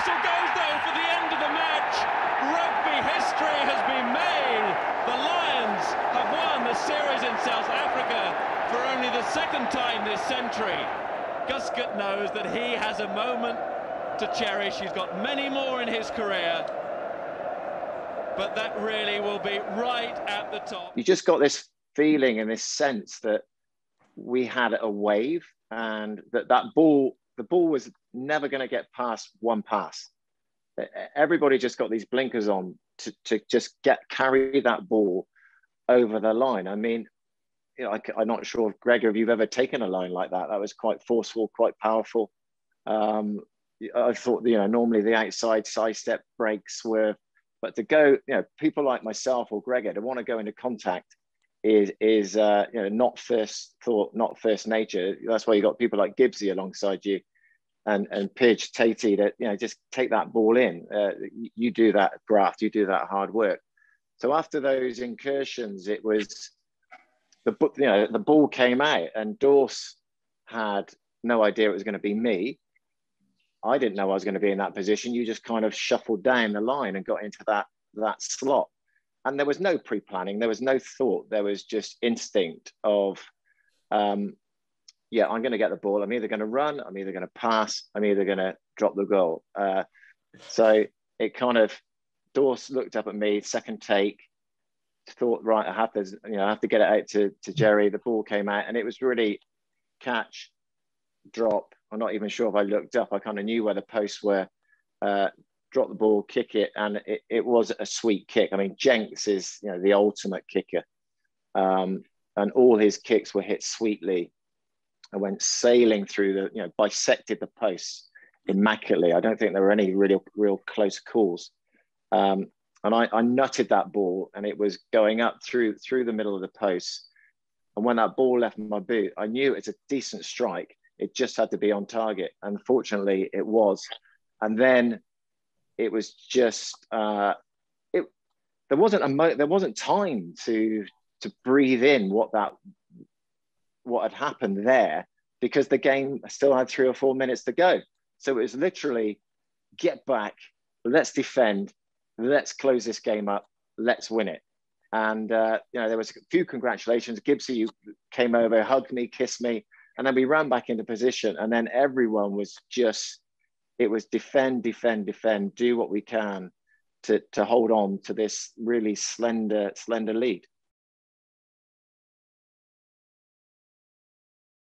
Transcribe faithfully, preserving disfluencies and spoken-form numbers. whistle goes, though, for the end of the match. Rugby history has been made. The Lions have won the series in South Africa for only the second time this century. Guscott knows that he has a moment to cherish. He's got many more in his career, but that really will be right at the top. You just got this feeling and this sense that we had a wave, and that that ball, the ball was never going to get past one pass. Everybody just got these blinkers on to, to just get carry that ball over the line. I mean, you know, I, I'm not sure, if Gregor, if you've ever taken a line like that. That was quite forceful, quite powerful. Um, I thought, you know, normally the outside side step breaks were, but to go, you know, people like myself or Gregor to want to go into contact is, is uh, you know, not first thought, not first nature. That's why you got people like Gibbsy alongside you, and and Pidge, Tatey, that, you know, just take that ball in. Uh, you do that graft, you do that hard work. So after those incursions, it was the you know the ball came out, and Dorse had no idea it was going to be me. I didn't know I was going to be in that position. You just kind of shuffled down the line and got into that that slot. And there was no pre-planning. There was no thought. There was just instinct of, um, yeah, I'm going to get the ball. I'm either going to run. I'm either going to pass. I'm either going to drop the goal. Uh, so it kind of, Dorse looked up at me, second take, thought, right, I have to, you know, I have to get it out to, to Jerry. The ball came out, and it was really catch, drop. I'm not even sure if I looked up. I kind of knew where the posts were. Uh, drop the ball, kick it, and it, it was a sweet kick. I mean, Jenks is, you know, the ultimate kicker. Um, and all his kicks were hit sweetly. I went sailing through the, you know, bisected the posts immaculately. I don't think there were any really real close calls. Um, and I, I nutted that ball, and it was going up through, through the middle of the posts. And when that ball left my boot, I knew it's a decent strike. It just had to be on target. Unfortunately, it was. And then it was just uh, it. There wasn't a mo there wasn't time to to breathe in what that what had happened there, because the game still had three or four minutes to go. So it was literally get back, let's defend, let's close this game up, let's win it. And uh, you know, there was a few congratulations. Gibbsy came over, hugged me, kissed me. And then we ran back into position, and then everyone was just, it was defend, defend, defend, do what we can to, to hold on to this really slender, slender lead.